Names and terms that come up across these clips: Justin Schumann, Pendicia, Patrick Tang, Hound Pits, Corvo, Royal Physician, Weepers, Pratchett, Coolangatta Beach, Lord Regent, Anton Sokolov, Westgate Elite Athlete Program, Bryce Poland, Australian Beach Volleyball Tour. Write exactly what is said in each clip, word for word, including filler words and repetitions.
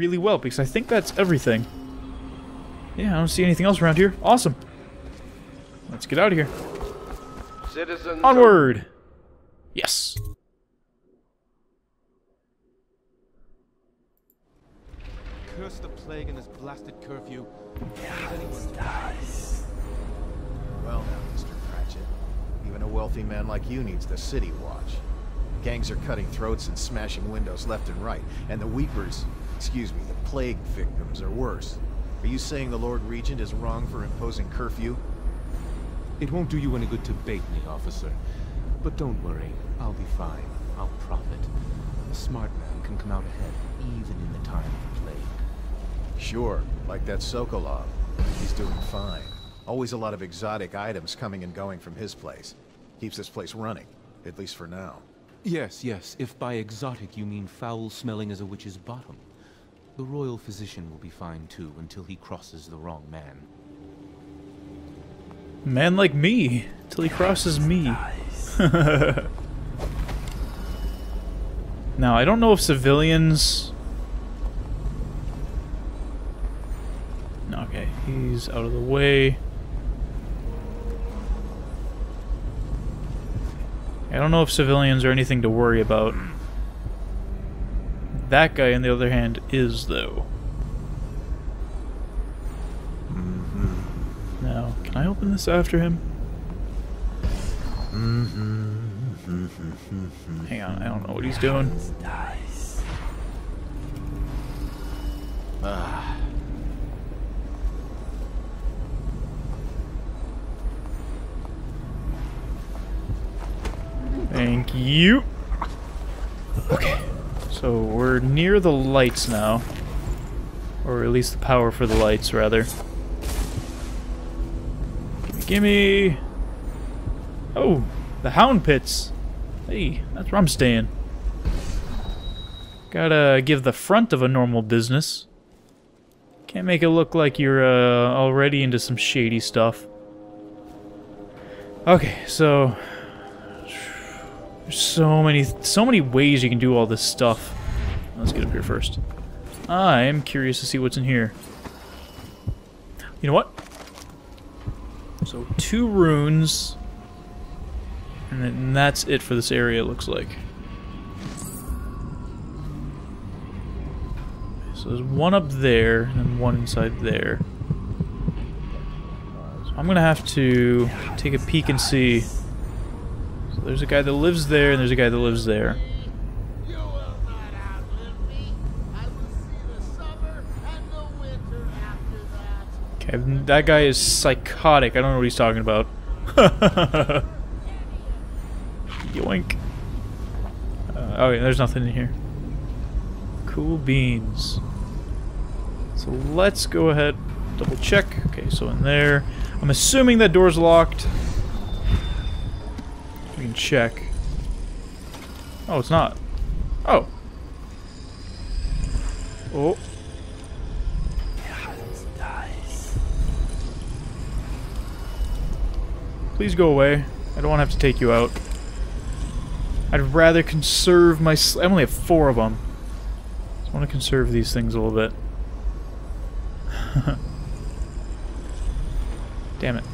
really well, because I think that's everything. Yeah, I don't see anything else around here. Awesome. Let's get out of here. Citizens onward! Yes. Curse the plague and this blasted curfew. Nice. Well now, Mister Pratchett, even a wealthy man like you needs the city watch. Gangs are cutting throats and smashing windows left and right, and the Weepers, excuse me, the plague victims are worse. Are you saying the Lord Regent is wrong for imposing curfew? It won't do you any good to bait me, officer. But don't worry, I'll be fine. I'll profit. A smart man can come out ahead, even in the time of plague. Sure, like that Sokolov. He's doing fine. Always a lot of exotic items coming and going from his place. Keeps this place running, at least for now. Yes, yes, if by exotic you mean foul-smelling as a witch's bottom. The Royal Physician will be fine too, until he crosses the wrong man. Man like me, till he crosses me. Nice. Now, I don't know if civilians... Okay, he's out of the way. I don't know if civilians are anything to worry about. That guy, on the other hand, is, though. Mm-hmm. Now, can I open this after him? Mm-hmm. Hang on, I don't know what he's doing. Nice. Ah. Thank you. Okay. So we're near the lights now, or at least the power for the lights, rather. Gimme, gimme! Oh, the Hound Pits! Hey, that's where I'm staying. Gotta give the front of a normal business. Can't make it look like you're uh, already into some shady stuff. Okay, so... There's so many, so many ways you can do all this stuff. Let's get up here first. I am curious to see what's in here. You know what? So two runes, and then that's it for this area. It looks like. So there's one up there, and one inside there. So I'm gonna have to take a peek and see. There's a guy that lives there, and there's a guy that lives there. You will not outlive me. I will see the summer and the winter after that. Okay, that guy is psychotic. I don't know what he's talking about. Yoink. Uh, oh, yeah, there's nothing in here. Cool beans. So let's go ahead, double check. Okay, so in there. I'm assuming that door's locked. We can check. Oh, it's not. Oh. Oh. Please go away. I don't want to have to take you out. I'd rather conserve my... Sl I only have four of them. I want to conserve these things a little bit. Damn it.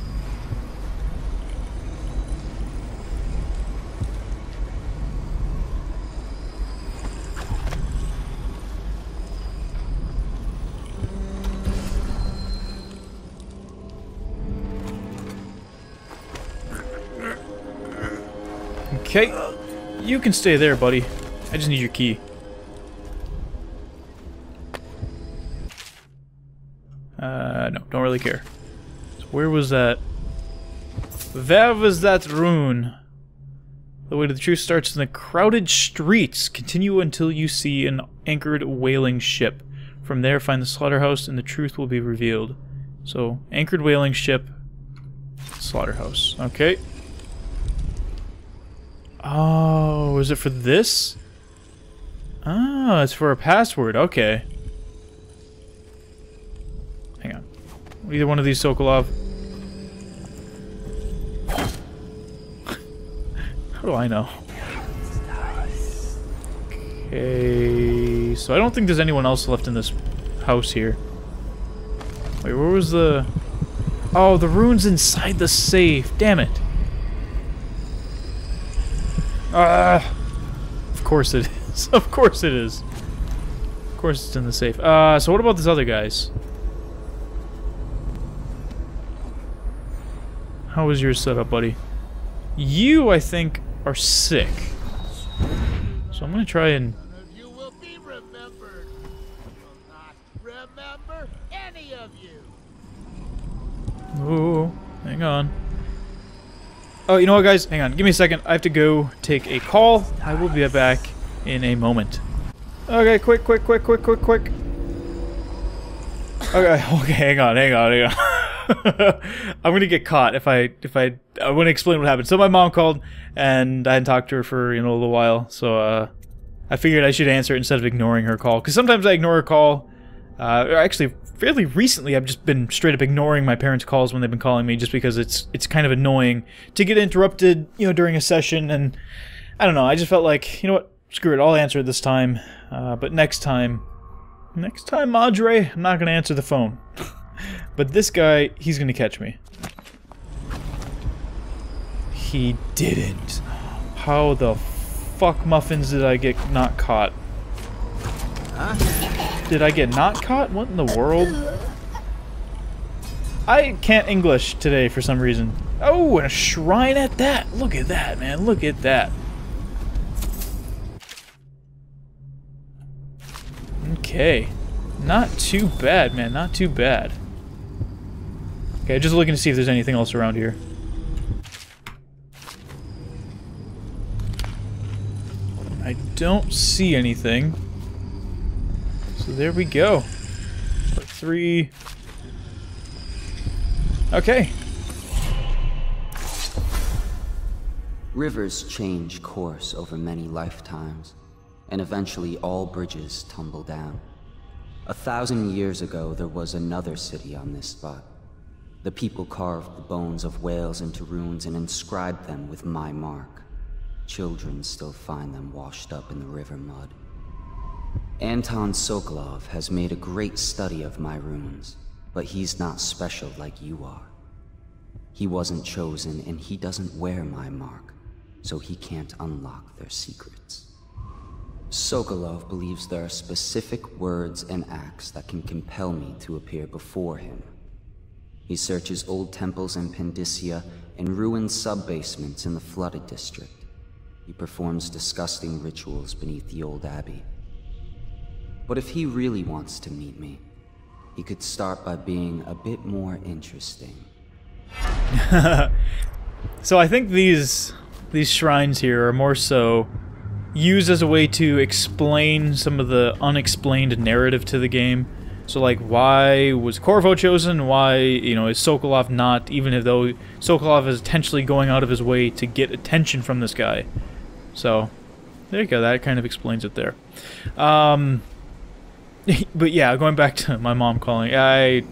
Okay, you can stay there, buddy. I just need your key. Uh, no, don't really care. So where was that? Where was that rune? The way to the truth starts in the crowded streets. Continue until you see an anchored whaling ship. From there, find the slaughterhouse and the truth will be revealed. So, anchored whaling ship, slaughterhouse. Okay. Oh, is it for this? Ah, it's for a password. Okay. Hang on. Either one of these, Sokolov. How do I know? Okay, least. So I don't think there's anyone else left in this house here. Wait, where was the... Oh, the rune's inside the safe. Damn it. Ah! Of course it is. Of course it is. Of course it's in the safe. Uh, so what about these other guys? How was your setup, buddy? You, I think, are sick. So I'm gonna try and... You will be remembered. I will not remember any of you. Ooh, hang on. Oh, you know what, guys? Hang on. Give me a second. I have to go take a call. I will be back in a moment. Okay, quick, quick, quick, quick, quick, quick. Okay, okay, hang on, hang on, hang on. I'm gonna get caught if I, if I, I want to explain what happened. So my mom called, and I hadn't talked to her for, you know, a little while. So, uh, I figured I should answer it instead of ignoring her call. Because sometimes I ignore her call. Uh, actually, fairly recently, I've just been straight up ignoring my parents' calls when they've been calling me, just because it's it's kind of annoying to get interrupted, you know, during a session. And I don't know, I just felt like, you know what, screw it, I'll answer it this time. Uh, but next time, next time, Madre, I'm not gonna answer the phone. But this guy, he's gonna catch me. He didn't. How the fuck muffins did I get not caught? Huh? Did I get not caught? What in the world? I can't English today for some reason. Oh, and a shrine at that! Look at that, man. Look at that. Okay. Not too bad, man. Not too bad. Okay, just looking to see if there's anything else around here. I don't see anything. So there we go. Three. Okay. Rivers change course over many lifetimes, and eventually all bridges tumble down. A thousand years ago, there was another city on this spot. The people carved the bones of whales into runes and inscribed them with my mark. Children still find them washed up in the river mud. Anton Sokolov has made a great study of my runes, but he's not special like you are. He wasn't chosen, and he doesn't wear my mark, so he can't unlock their secrets. Sokolov believes there are specific words and acts that can compel me to appear before him. He searches old temples in Pendicia and ruined sub-basements in the flooded district. He performs disgusting rituals beneath the old abbey. But if he really wants to meet me, he could start by being a bit more interesting. So I think these these shrines here are more so used as a way to explain some of the unexplained narrative to the game. So like, why was Corvo chosen? Why, you know, is Sokolov not? Even if though Sokolov is intentionally going out of his way to get attention from this guy. So there you go. That kind of explains it there. Um, but yeah, going back to my mom calling. I,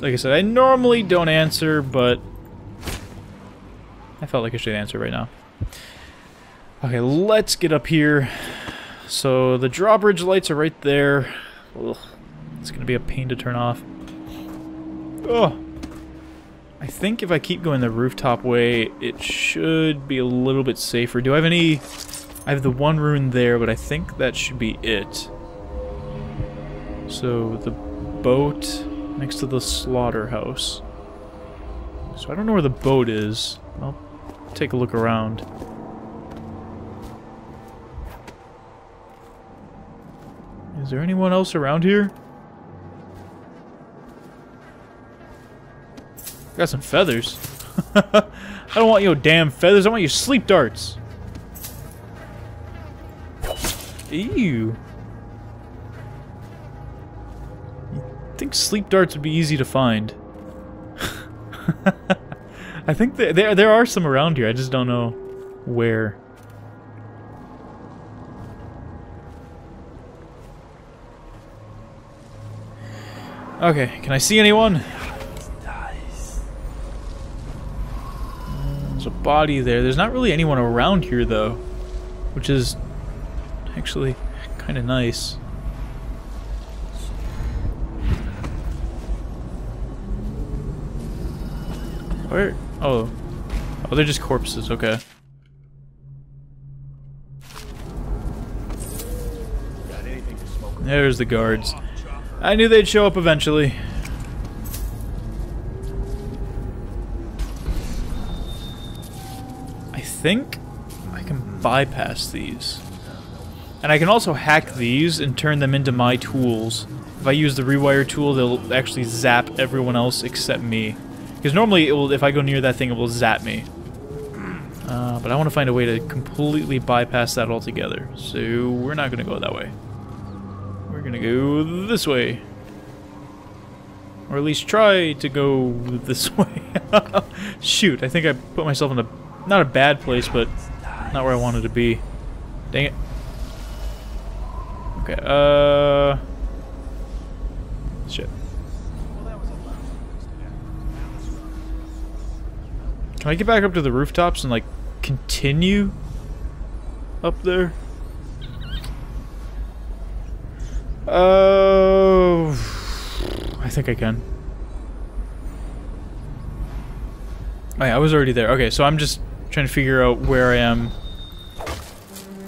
like I said, I normally don't answer, but I felt like I should answer right now. Okay, let's get up here. So the drawbridge lights are right there. Ugh, it's gonna be a pain to turn off. Oh, I think if I keep going the rooftop way, it should be a little bit safer. Do I have any? I have the one rune there, but I think that should be it. So, the boat next to the slaughterhouse. So, I don't know where the boat is. I'll take a look around. Is there anyone else around here? Got some feathers. I don't want your damn feathers, I want your sleep darts. Ew. I think sleep darts would be easy to find. I think there, there there are some around here. I just don't know where. Okay, can I see anyone? There's a body there. There's not really anyone around here though, which is actually kind of nice. Where? Oh. Oh, they're just corpses. Okay. There's the guards. I knew they'd show up eventually. I think I can bypass these. And I can also hack these and turn them into my tools. If I use the rewire tool, they'll actually zap everyone else except me. Because normally, it will, if I go near that thing, it will zap me. Uh, but I want to find a way to completely bypass that altogether. So we're not going to go that way. We're going to go this way. Or at least try to go this way. Shoot, I think I put myself in a... not a bad place, but not where I wanted to be. Dang it. Okay, uh... shit. Can I get back up to the rooftops and, like, continue up there? Oh... Uh, I think I can. Oh yeah, I was already there. Okay, so I'm just trying to figure out where I am.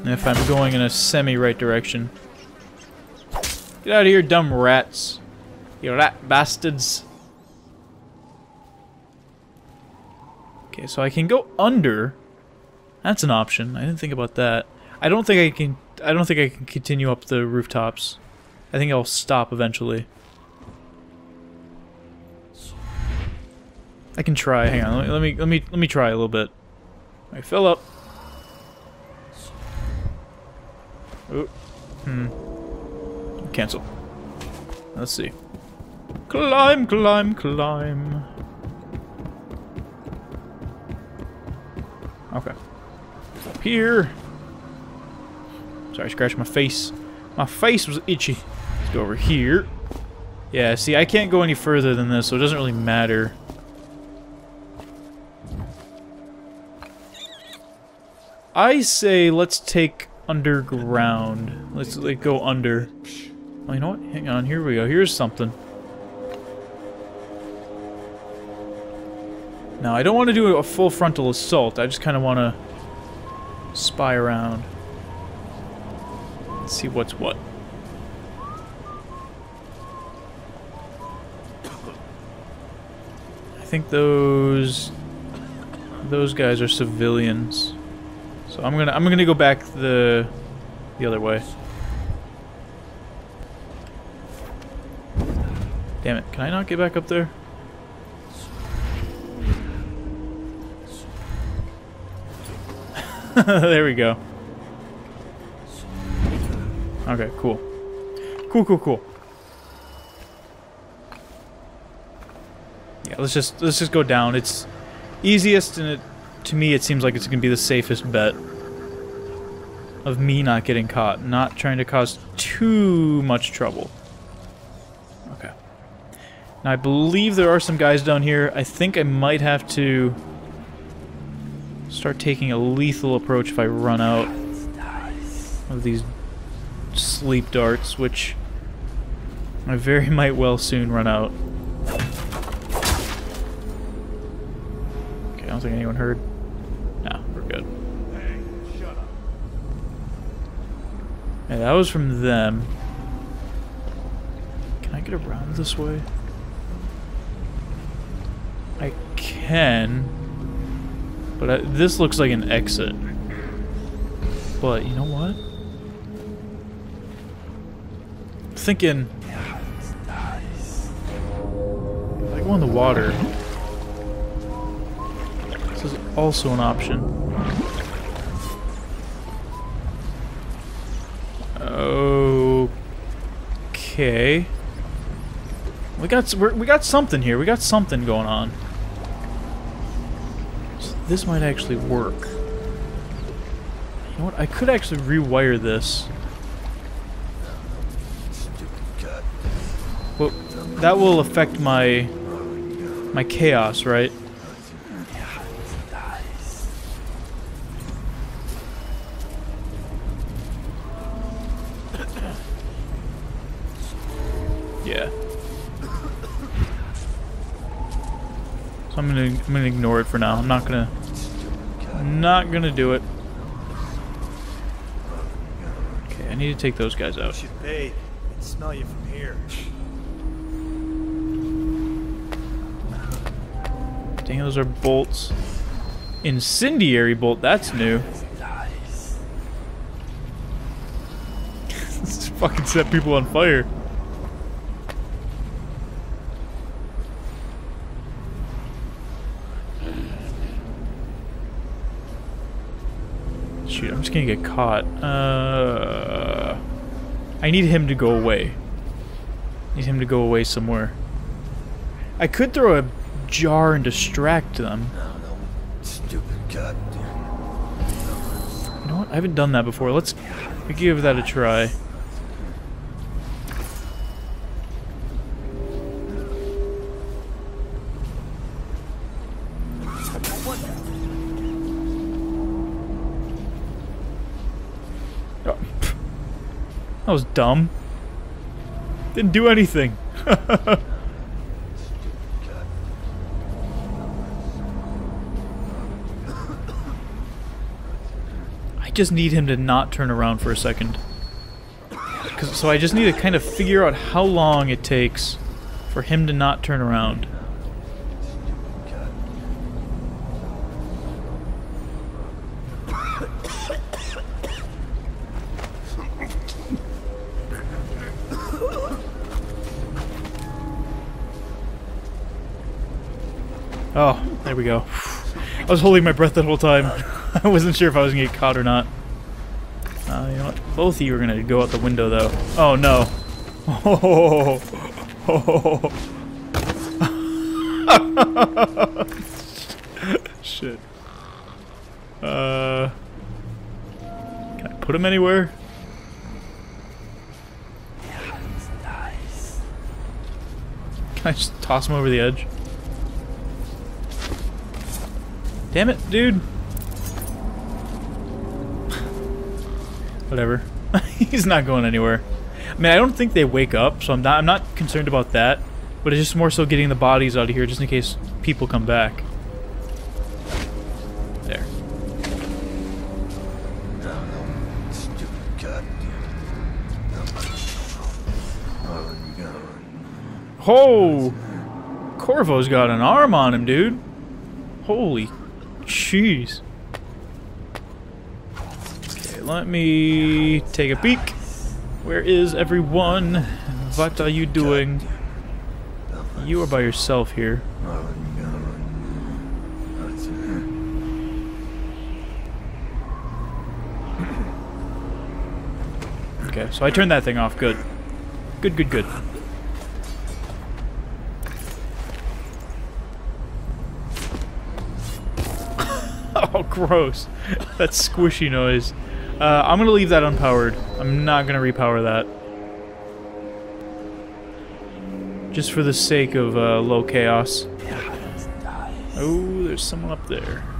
And if I'm going in a semi-right direction. Get out of here, dumb rats. You rat bastards. Okay, so I can go under. That's an option. I didn't think about that. I don't think I can I don't think I can continue up the rooftops. I think I'll stop eventually. I can try. Hang on. Let me let me let me try a little bit. I fill up. Oh. Hmm. Cancel. Let's see. Climb, climb, climb. Okay. Up here. Sorry, I scratched my face. My face was itchy. Let's go over here. Yeah, see, I can't go any further than this, so it doesn't really matter. I say let's take underground. Let's like, go under. Oh, you know what? Hang on, here we go. Here's something. Now, I don't want to do a full frontal assault. I just kind of want to spy around. Let's see what's what. I think those... those guys are civilians. So I'm gonna, I'm gonna go back the... the other way. Damn it, can I not get back up there? There we go. Okay, cool. Cool, cool, cool. Yeah, let's just let's just go down. It's easiest and it to me it seems like it's gonna be the safest bet of me not getting caught, not trying to cause too much trouble. Now, I believe there are some guys down here. I think I might have to start taking a lethal approach if I run out of these sleep darts, which I very might well soon run out. Okay, I don't think anyone heard. No, we're good. Hey, that was from them. Can I get around this way? I can, but I, this looks like an exit. But you know what? I'm thinking, if I go in the water, this is also an option. Okay, we got we're, we got something here. We got something going on. This might actually work. You know what? I could actually rewire this. Well, that will affect my my chaos, right? Yeah. So I'm I'm gonna I'm gonna ignore it for now. I'm not gonna not gonna do it. Okay, I need to take those guys out. You should pay and smell you from here. Dang, those are bolts. Incendiary bolt, that's new. Let's fucking set people on fire. Shoot, I'm just gonna get caught. Uh, I need him to go away. I need him to go away somewhere. I could throw a jar and distract them. No, no, stupid goddamn. You know what? I haven't done that before. Let's give that a try. That was dumb. Didn't do anything. I just need him to not turn around for a second. 'Cause, so I just need to kind of figure out how long it takes for him to not turn around. Oh, there we go. I was holding my breath that whole time. I wasn't sure if I was gonna get caught or not. Uh, you know what? Both of you are gonna go out the window, though. Oh no! Oh! Oh! Shit. Uh, can I put him anywhere? Can I just toss him over the edge? Damn it, dude. Whatever. He's not going anywhere. I mean, I don't think they wake up, so I'm not I'm not concerned about that. But it's just more so getting the bodies out of here just in case people come back. There. Oh! Corvo's got an arm on him, dude. Holy jeez. Okay, let me take a peek. Where is everyone? What are you doing? You are by yourself here. Okay, so I turned that thing off. Good. Good, good, good. Oh, gross. That squishy noise. Uh, I'm going to leave that unpowered. I'm not going to repower that. Just for the sake of uh, low chaos. Oh, there's someone up there.